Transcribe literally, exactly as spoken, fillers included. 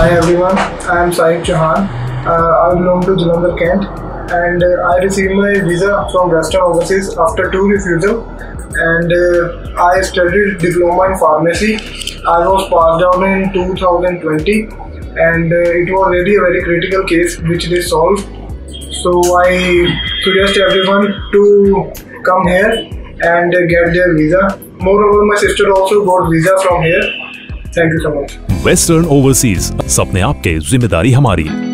Hi everyone, I am Sahib Chouhan. Uh, I belong to Jalandhar, Kent, and uh, I received my visa from Western Overseas after two refusal, and uh, I studied diploma in pharmacy. I was passed down in two thousand twenty, and uh, it was really a very critical case which they solved. So I suggest everyone to come here and uh, get their visa. Moreover, my sister also got visa from here. Thank you so much. Western Overseas, सपने आपके, जिम्मेदारी हमारी.